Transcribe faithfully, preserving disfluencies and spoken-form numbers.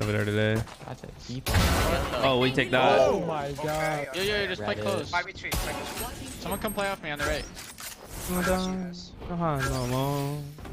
over there today. Oh, we take that. Oh my god. Yo, yo, yo, just play close. Someone come play off me on the right. Oh,